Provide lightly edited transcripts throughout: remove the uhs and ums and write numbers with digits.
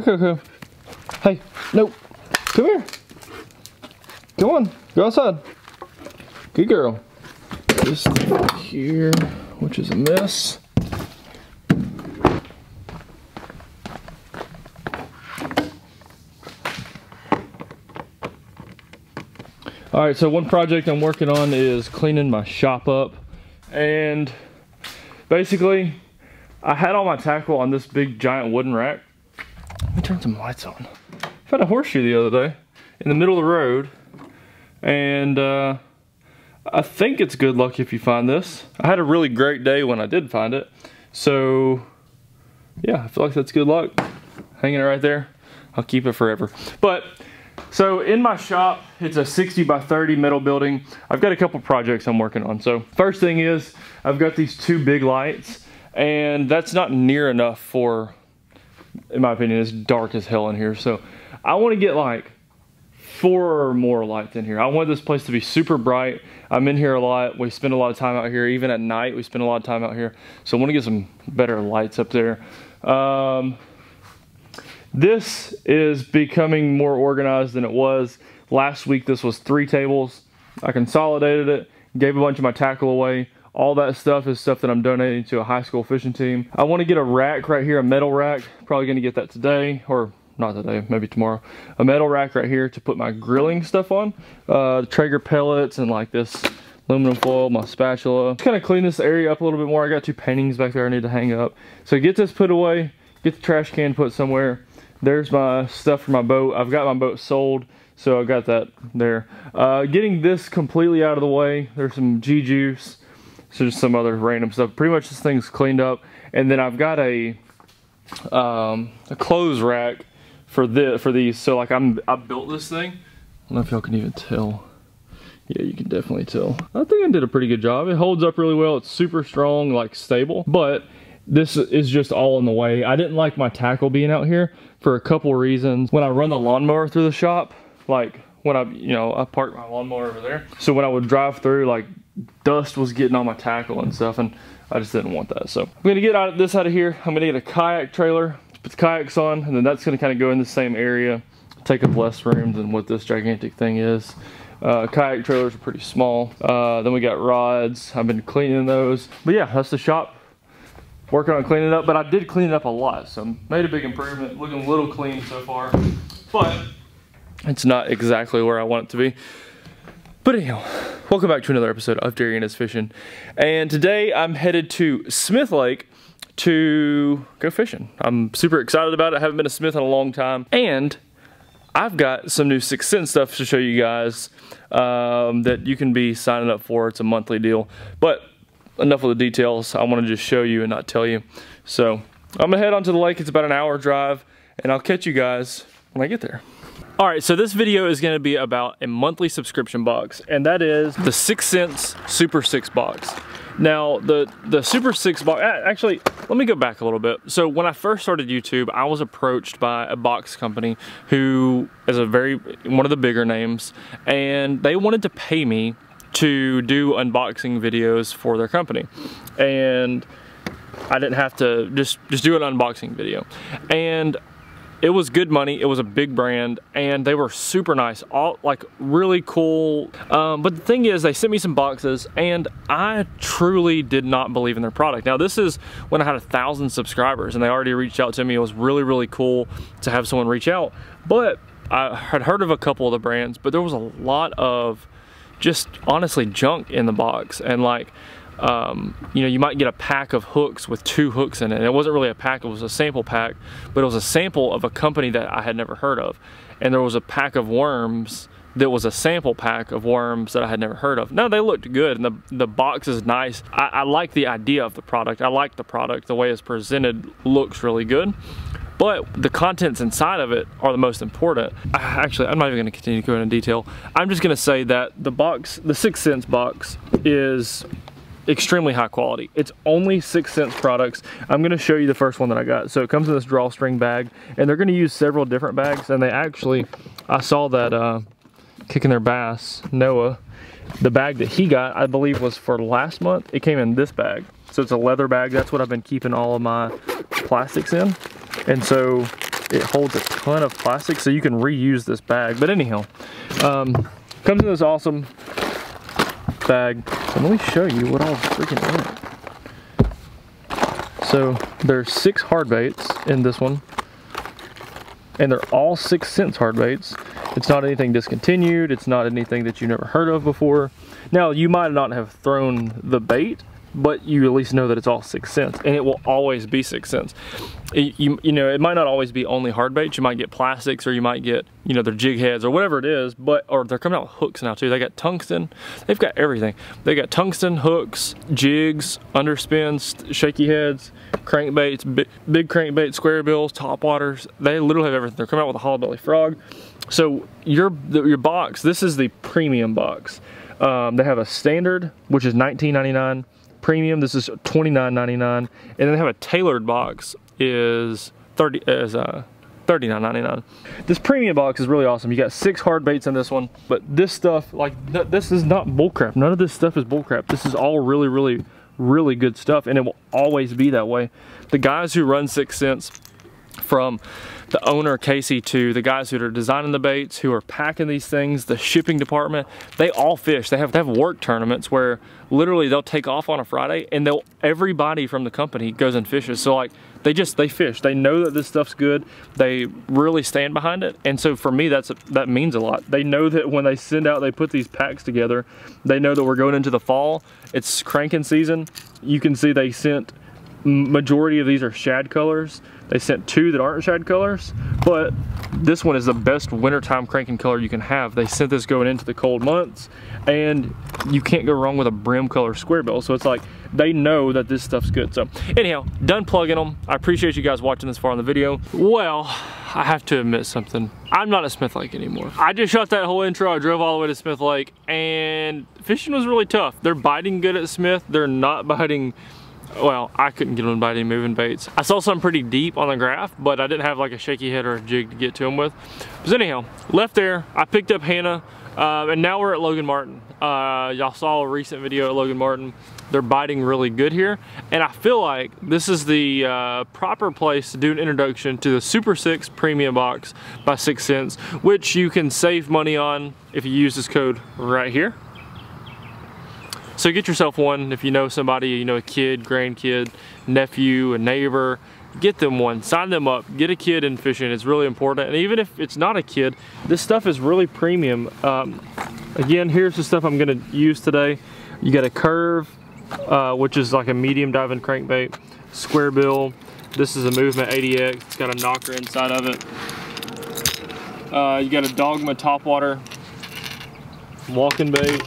Coco. Hey, no. Come here. Come on, go outside. Good girl. This here, which is a mess. All right, so one project I'm working on is cleaning my shop up. And basically, I had all my tackle on this big giant wooden rack. Let me turn some lights on. I found a horseshoe the other day in the middle of the road. And I think it's good luck if you find this. I had a really great day when I did find it. So yeah, I feel like that's good luck. Hanging it right there. I'll keep it forever. But so in my shop, it's a 60 by 30 metal building. I've got a couple projects I'm working on. So first thing is I've got these two big lights, and that's not near enough for, in my opinion, it's dark as hell in here. So I want to get like 4 or more lights in here. I want this place to be super bright. I'm in here a lot. We spend a lot of time out here. Even at night, we spend a lot of time out here. So I want to get some better lights up there. This is becoming more organized than it was. Last week, this was 3 tables. I consolidated it, gave a bunch of my tackle away. All that stuff is stuff that I'm donating to a high school fishing team. I want to get a rack right here, a metal rack. Probably going to get that today, or not today, maybe tomorrow. A metal rack right here to put my grilling stuff on. The Traeger pellets and like this aluminum foil, my spatula. Just kind of clean this area up a little bit more. I got 2 paintings back there I need to hang up. So get this put away, get the trash can put somewhere. There's my stuff for my boat. I've got my boat sold, so I've got that there. Getting this completely out of the way. There's some G-Juice. So just some other random stuff. Pretty much this thing's cleaned up. And then I've got a clothes rack for these. So like I built this thing. I don't know if y'all can even tell. Yeah, you can definitely tell. I think I did a pretty good job. It holds up really well. It's super strong, like stable. But this is just all in the way. I didn't like my tackle being out here for a couple reasons. When I run the lawnmower through the shop, like when I parked my lawnmower over there. So when I would drive through, like dust was getting on my tackle and stuff, and I just didn't want that. So I'm gonna get out of here. I'm gonna get a kayak trailer, put the kayaks on, and then that's gonna kind of go in the same area, take up less room than what this gigantic thing is. Kayak trailers are pretty small. Then we got rods. I've been cleaning those. But yeah, that's the shop. Working on cleaning it up, but I did clean it up a lot. So made a big improvement, looking a little clean so far, but it's not exactly where I want it to be. But anyhow, welcome back to another episode of Darien is Fishin. And today I'm headed to Smith Lake to go fishing. I'm super excited about it. I haven't been to Smith in a long time. And I've got some new 6th Sense stuff to show you guys that you can be signing up for. It's a monthly deal, but enough of the details. I want to just show you and not tell you. So I'm gonna head onto the lake. It's about an hour drive, and I'll catch you guys when I get there. All right, so this video is gonna be about a monthly subscription box, and that is the 6th Sense Super 6 box. Now, the Super 6 box, actually, let me go back a little bit. So when I first started YouTube, I was approached by a box company who is one of the bigger names, and they wanted to pay me to do unboxing videos for their company. And I didn't have to just do an unboxing video. And it was good money, it was a big brand, and they were super nice, all like really cool. But the thing is, they sent me some boxes, and I truly did not believe in their product. Now this is when I had 1,000 subscribers, and they already reached out to me. It was really, really cool to have someone reach out. But I had heard of a couple of the brands, but there was a lot of just honestly junk in the box. And like, you know, you might get a pack of hooks with 2 hooks in it. And it wasn't really a pack, it was a sample pack, but it was a sample of a company that I had never heard of. And there was a pack of worms that was a sample pack of worms that I had never heard of. Now they looked good, and the box is nice. I like the idea of the product. I like the product, the way it's presented looks really good. But the contents inside of it are the most important. Actually, I'm not even gonna continue going into detail. I'm just gonna say that the box, the 6th Sense box, is extremely high quality. It's only 6th Sense products. I'm gonna show you the first one that I got. So it comes in this drawstring bag, and they're gonna use several different bags, and they actually, I saw that Kicking Their Bass, Noah, the bag that he got, I believe was for last month. It came in this bag. So it's a leather bag. That's what I've been keeping all of my plastics in. And so It holds a ton of plastic, so you can reuse this bag. But anyhow, comes in this awesome bag. So let me show you what all is freaking in it. So there's 6 hard baits in this one, and they're all 6th Sense hard baits. It's not anything discontinued. It's not anything that you never heard of before. Now, you might not have thrown the bait, but you at least know that it's all 6th Sense, and it will always be 6th Sense. You know, it might not always be only hard baits. You might get plastics, or you might get, you know, their jig heads or whatever it is, but, or they're coming out with hooks now too. They got tungsten, they've got everything. They got tungsten, hooks, jigs, underspins, shaky heads, crankbaits, big crankbaits, square bills, topwaters. They literally have everything. They're coming out with a hollow belly frog. So your box, this is the premium box. They have a standard, which is $19.99. Premium, this is $29.99, and then they have a tailored box is $39.99. This premium box is really awesome. You got 6 hard baits in this one, but this stuff, like, this is not bullcrap. None of this stuff is bullcrap. This is all really, really, really good stuff, and it will always be that way. The guys who run 6th Sense, from the owner Casey to the guys who are designing the baits, who are packing these things, the shipping department, they all fish. They have work tournaments where literally they'll take off on a Friday and everybody from the company goes and fishes. So like they fish. They know that this stuff's good. They really stand behind it. And so for me, that means a lot. They know that when they send out, they put these packs together, they know that we're going into the fall. It's cranking season. You can see they sent, majority of these are shad colors. They sent 2 that aren't shad colors, but this one is the best wintertime cranking color you can have. They sent this going into the cold months, and you can't go wrong with a brim color square bill. So it's like, they know that this stuff's good. So anyhow, done plugging them. I appreciate you guys watching this far in the video. Well, I have to admit something. I'm not at Smith Lake anymore. I just shot that whole intro. I drove all the way to Smith Lake, and fishing was really tough. They're biting good at Smith. They're not biting. Well, I couldn't get them to bite any moving baits. I saw some pretty deep on the graph, but I didn't have like a shaky head or a jig to get to them with. But anyhow, left there, I picked up Hannah, and now we're at Logan Martin. Y'all saw a recent video at Logan Martin. They're biting really good here, and I feel like this is the proper place to do an introduction to the Super 6 Premium Box by 6th Sense, which you can save money on if you use this code right here. So get yourself one. If you know somebody, you know, a kid, grandkid, nephew, a neighbor, get them one, sign them up, get a kid in fishing. It's really important. And even if it's not a kid, this stuff is really premium. Again, here's the stuff I'm gonna use today. You got a Curve, which is like a medium diving crankbait, square bill. This is a Movement ADX. It's got a knocker inside of it. You got a Dogma topwater, walking bait.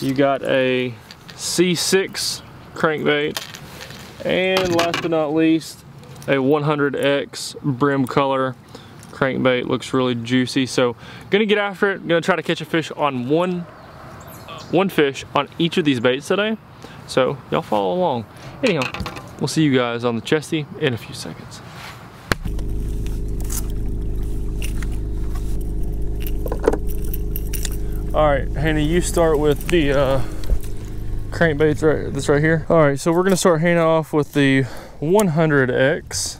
You got a C6 crankbait, and last but not least, a 100X brim color crankbait. Looks really juicy, so gonna get after it. Gonna try to catch a fish on one fish on each of these baits today. So y'all follow along. Anyhow, we'll see you guys on the chesty in a few seconds. All right, Hannah, you start with the crankbaits, this right here. All right, so we're gonna start Hannah off with the 100X.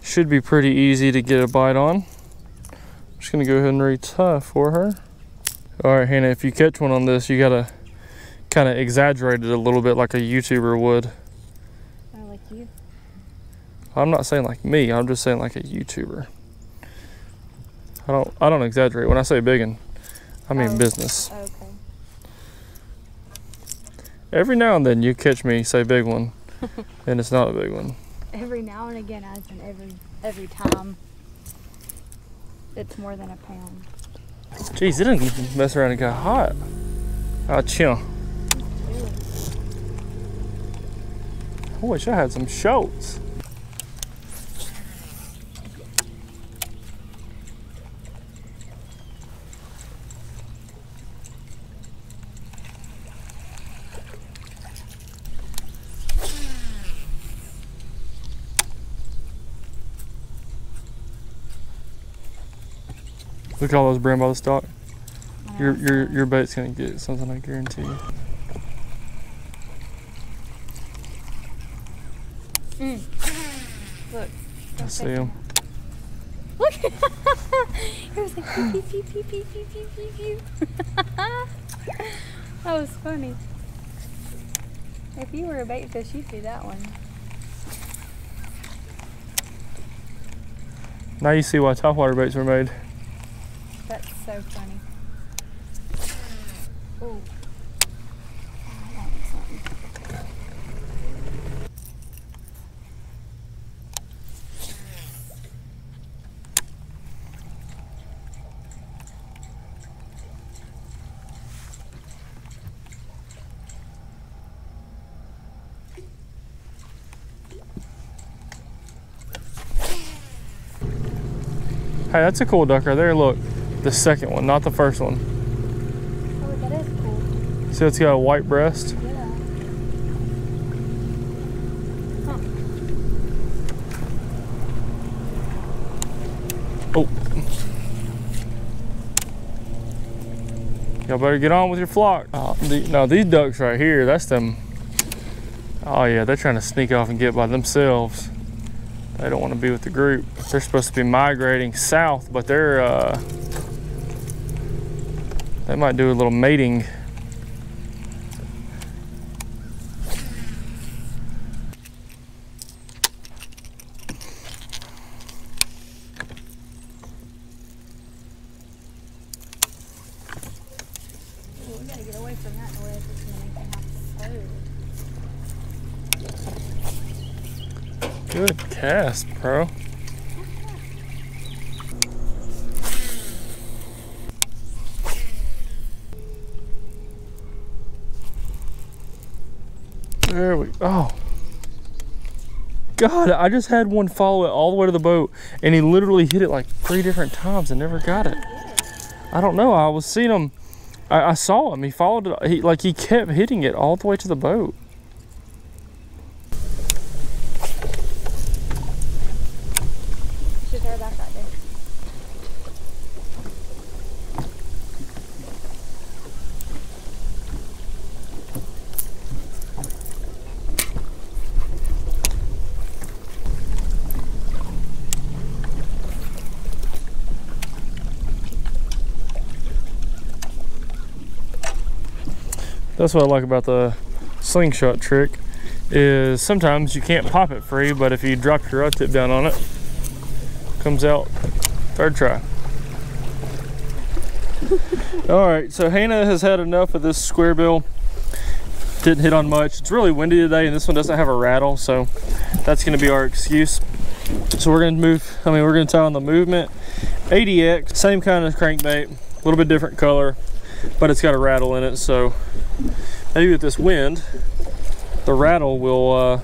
Should be pretty easy to get a bite on. I'm just gonna go ahead and retie for her. All right, Hannah, if you catch one on this, you gotta kind of exaggerate it a little bit like a YouTuber would. Not like you. I'm not saying like me, I'm just saying like a YouTuber. I don't exaggerate when I say biggin'. I mean business. Okay. Every now and then you catch me say big one, and it's not a big one. Every now and again, as in every time, it's more than a pound. Jeez, it didn't mess around and got hot. Ah, chill. I wish I had some shots. Look at all those brim by the stock. Your bait's gonna get something, I guarantee you. Look. I see them. Look! It was like pew, pew, pew, pew, pew, pew, pew, pew. That was funny. If you were a bait fish, you'd do that one. Now you see why topwater baits were made. That's so funny. Ooh. Hey, that's a cool ducker there, look. The second one, not the first one. Oh, that is cool. See, it's got a white breast? Yeah. Huh. Oh. Y'all better get on with your flock. No, these ducks right here, that's them. Oh yeah, they're trying to sneak off and get by themselves. They don't want to be with the group. They're supposed to be migrating south, but they're they might do a little mating. Yes, bro. There we go. Oh. God, I just had one follow it all the way to the boat and he literally hit it like 3 different times and never got it. I don't know. I was seeing him. I saw him. He followed it. He kept hitting it all the way to the boat. That's what I like about the slingshot trick is sometimes you can't pop it free, but if you drop your rod tip down on it, it comes out 3rd try. All right, so Hannah has had enough of this square bill. Didn't hit on much. It's really windy today and this one doesn't have a rattle, so that's gonna be our excuse. So we're gonna tie on the Movement ADX, same kind of crankbait, a little bit different color, but it's got a rattle in it, so maybe with this wind, the rattle will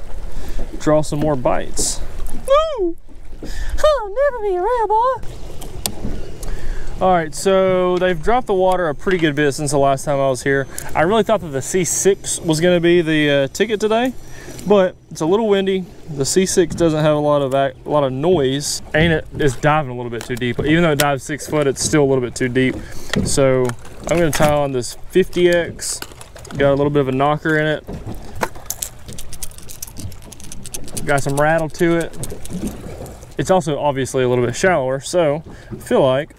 draw some more bites. Woo! I'll never be a rabble. All right, so they've dropped the water a pretty good bit since the last time I was here. I really thought that the C6 was going to be the ticket today, but it's a little windy. The C6 doesn't have a lot of noise, and it's diving a little bit too deep. Even though it dives 6 foot, it's still a little bit too deep. So I'm going to tie on this 50X. Got a little bit of a knocker in it. Got some rattle to it. It's also obviously a little bit shallower, so I feel like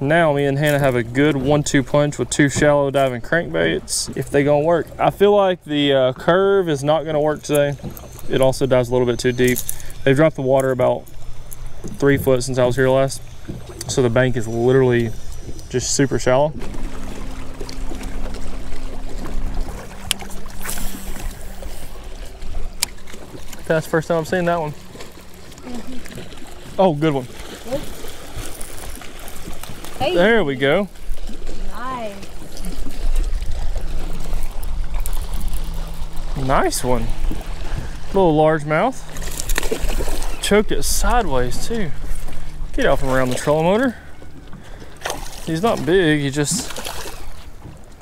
now me and Hannah have a good 1-2 punch with 2 shallow diving crankbaits if they're going to work. I feel like the Curve is not going to work today. It also dives a little bit too deep. They've dropped the water about 3 foot since I was here last, so the bank is literally just super shallow. That's the first time I've seen that one. Mm-hmm. Oh, good one. Hey. There we go. Nice. Nice one. Little largemouth. Choked it sideways too. Get off him around the trolling motor. He's not big, he just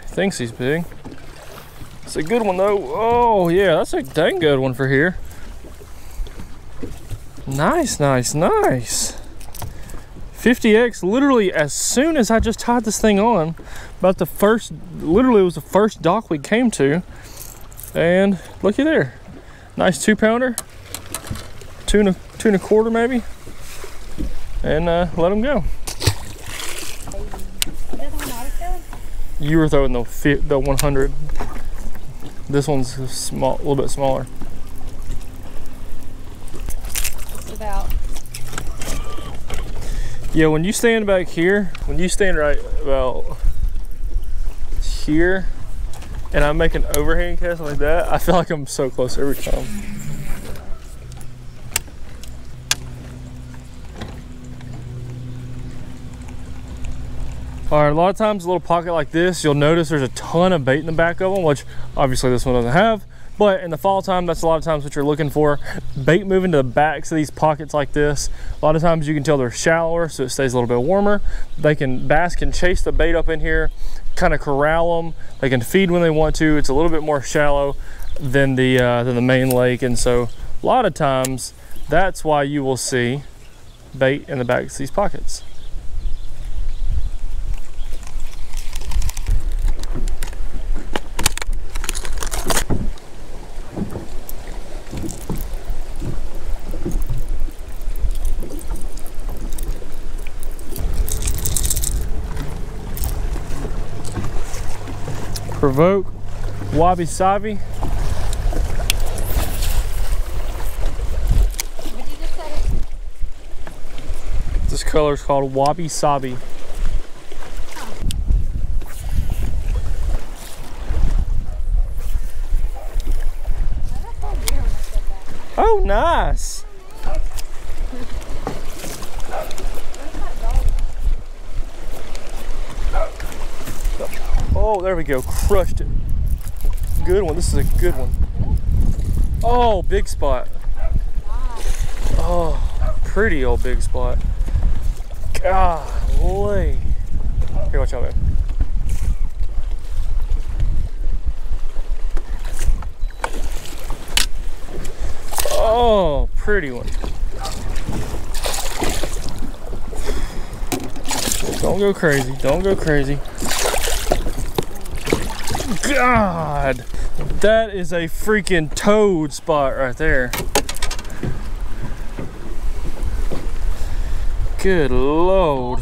thinks he's big. It's a good one though. Oh yeah, that's a dang good one for here. Nice, nice, nice. 50X, literally as soon as I just tied this thing on, literally it was the first dock we came to. And looky there. Nice 2-pounder, 2 and a quarter maybe. and let them go. You were throwing the 100. This one's a small, a little bit smaller. It's about. Yeah, when you stand back here, when you stand right about here, and I make an overhand cast like that, I feel like I'm so close every time. All right, a lot of times a little pocket like this, you'll notice there's a ton of bait in the back of them, which obviously this one doesn't have, but in the fall time, that's a lot of times what you're looking for. Bait moving to the backs of these pockets like this. A lot of times you can tell they're shallower, so it stays a little bit warmer. They can, bass can chase the bait up in here, kind of corral them. They can feed when they want to. It's a little bit more shallow than the main lake. And so a lot of times that's why you will see bait in the backs of these pockets. Provoke, Wabi Sabi. This color is called Wabi Sabi. Oh, nice. Oh, there we go, crushed it. Good one, this is a good one. Oh, big spot. Oh, pretty old big spot. Golly. Here, watch out, man. Oh, pretty one. Don't go crazy, don't go crazy. God, that is a freaking toad spot right there. Good Lord.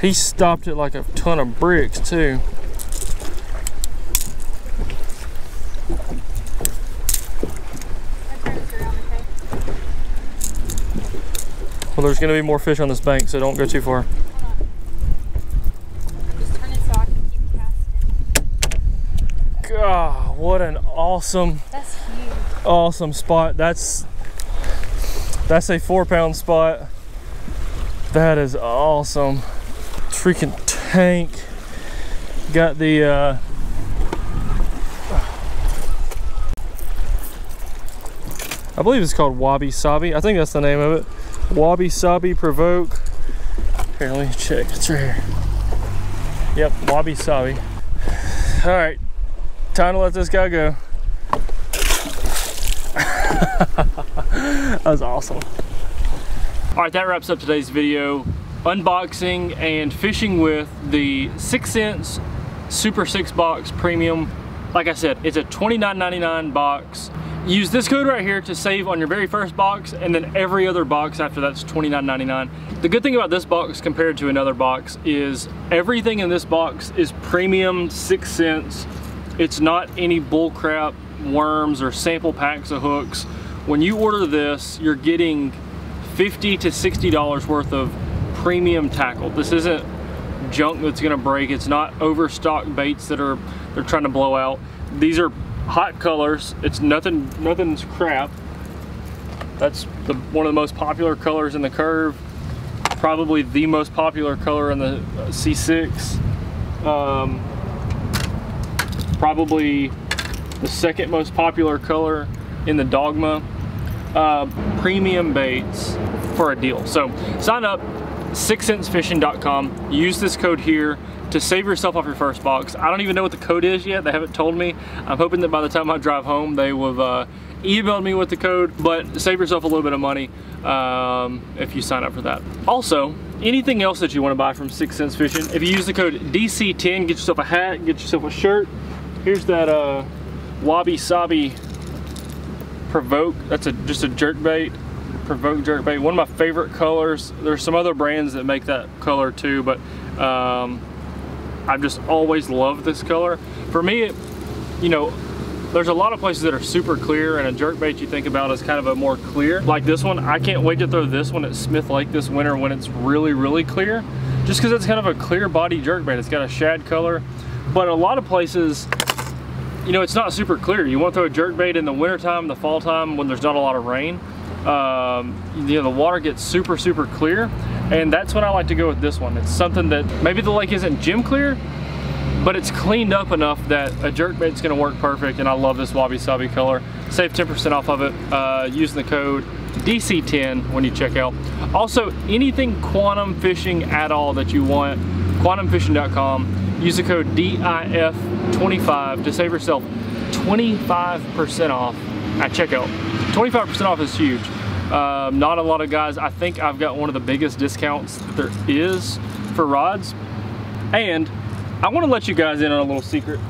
He stopped it like a ton of bricks too. Well, there's gonna be more fish on this bank, so don't go too far. Oh, what an awesome, that's huge. Awesome spot. That's a 4-pound spot. That is awesome. Freaking tank. Got the, I believe it's called Wabi Sabi. I think that's the name of it. Wabi Sabi Provoke. Here, let me check. It's right here. Yep, Wabi Sabi. All right. Time to let this guy go. That was awesome. All right, that wraps up today's video. Unboxing and fishing with the 6th Sense Super 6 Box Premium. Like I said, it's a $29.99 box. Use this code right here to save on your very first box, and then every other box after that's $29.99. The good thing about this box compared to another box is everything in this box is premium 6th Sense. It's not any bull crap worms or sample packs of hooks. When you order this, you're getting $50 to $60 worth of premium tackle. This isn't junk that's gonna break. It's not overstocked baits that are they're trying to blow out. These are hot colors. It's nothing's crap. That's one of the most popular colors in the Curve. Probably the most popular color in the C6. Probably the second most popular color in the Dogma. Premium baits for a deal. So sign up, 6sensefishing.com. Use this code here to save yourself off your first box. I don't even know what the code is yet. They haven't told me. I'm hoping that by the time I drive home, they will have emailed me with the code, but save yourself a little bit of money if you sign up for that. Also, anything else that you want to buy from 6th Sense Fishing, if you use the code DC10, get yourself a hat, get yourself a shirt. Here's that Wabi Sabi Provoke. That's just a jerkbait. Provoke jerkbait, one of my favorite colors. There's some other brands that make that color too, but I've just always loved this color. For me, you know, there's a lot of places that are super clear, and a jerkbait you think about is kind of a more clear. Like this one, I can't wait to throw this one at Smith Lake this winter when it's really, really clear, just because it's kind of a clear body jerkbait. It's got a shad color, but a lot of places, you know, it's not super clear. You want to throw a jerkbait in the wintertime, the fall time, when there's not a lot of rain. You know, the water gets super, super clear, and that's what I like to go with this one. It's something that maybe the lake isn't gym clear, but it's cleaned up enough that a jerkbait's gonna work perfect, and I love this Wabi Sabi color. Save 10% off of it using the code DC10 when you check out. Also, anything Quantum Fishing at all that you want, quantumfishing.com, use the code DIF25 to save yourself 25% off at checkout. 25% off is huge. Not a lot of guys, I think I've got one of the biggest discounts that there is for rods. And I want to let you guys in on a little secret.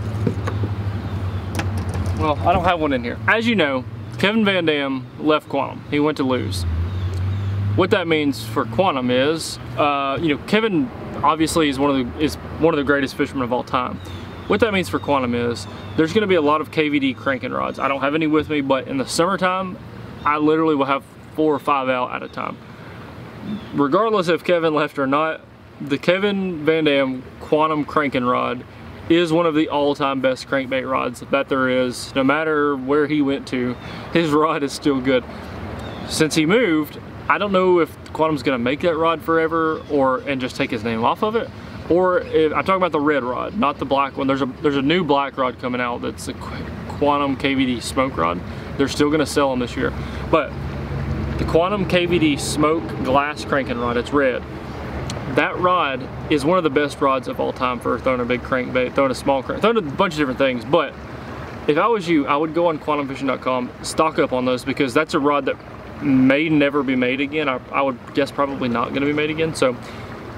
Well, I don't have one in here. As you know, Kevin Van Dam left Quantum. He went to Lew's. What that means for Quantum is, you know, Kevin obviously is one of the greatest fishermen of all time. What that means for Quantum is there's going to be a lot of KVD cranking rods. I don't have any with me, but in the summertime, I literally will have 4 or 5 out at a time. Regardless if Kevin left or not, the Kevin Van Dam Quantum cranking rod is one of the all-time best crankbait rods that there is. No matter where he went to, his rod is still good. Since he moved, I don't know if Quantum's going to make that rod forever and just take his name off of it. Or if, I'm talking about the red rod, not the black one. There's a new black rod coming out that's a Quantum KVD smoke rod. They're still gonna sell them this year. But the Quantum KVD smoke glass cranking rod, it's red. That rod is one of the best rods of all time for throwing a big crankbait, throwing a small crank, throwing a bunch of different things. But if I was you, I would go on quantumfishing.com, stock up on those, because that's a rod that may never be made again. I would guess probably not gonna be made again. So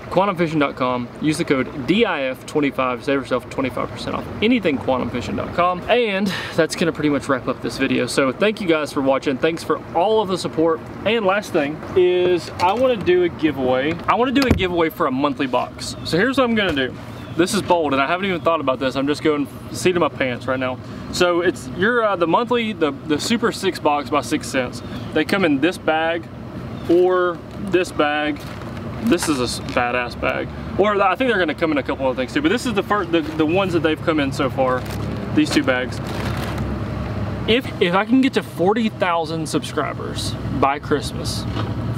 quantumfishing.com, use the code DIF25, save yourself 25% off anything quantumfishing.com. And that's gonna pretty much wrap up this video. So thank you guys for watching. Thanks for all of the support. And last thing is I wanna do a giveaway. I wanna do a giveaway for a monthly box. So here's what I'm gonna do. This is bold, and I haven't even thought about this. I'm just going seat in my pants right now. So it's your the monthly, the Super 6 box by 6th Sense. They come in this bag or this bag. This is a badass bag. Or I think they're gonna come in a couple of things too, but this is the first, the ones that they've come in so far, these 2 bags. If I can get to 40,000 subscribers by Christmas,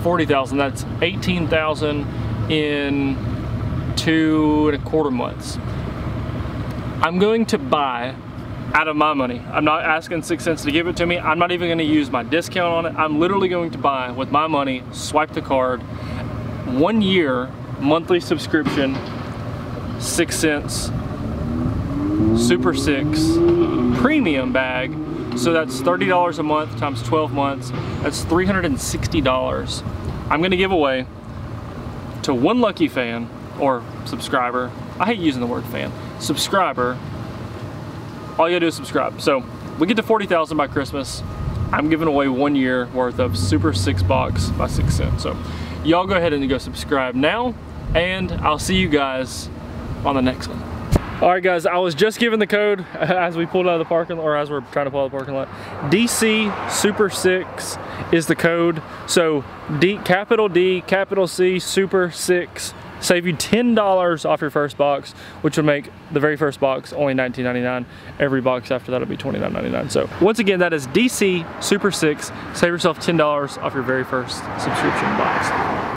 40,000, that's 18,000 in 2 1/4 months. I'm going to buy out of my money. I'm not asking 6th Sense to give it to me. I'm not even gonna use my discount on it. I'm literally going to buy with my money, swipe the card, 1 year monthly subscription, 6th Sense Super 6 Premium bag. So that's $30 a month times 12 months. That's $360. I'm gonna give away to 1 lucky fan or subscriber. I hate using the word fan. Subscriber. All you gotta do is subscribe. So we get to 40,000 by Christmas. I'm giving away 1 year worth of Super 6 box by 6th Sense. So y'all go ahead and go subscribe now, and I'll see you guys on the next one. All right, guys, I was just given the code as we pulled out of the parking lot, or as we're trying to pull out of the parking lot. DC Super 6 is the code. So D, capital C, Super 6. Save you $10 off your first box, which would make the very first box only $19.99. Every box after that will be $29.99. So once again, that is DC Super 6. Save yourself $10 off your very first subscription box.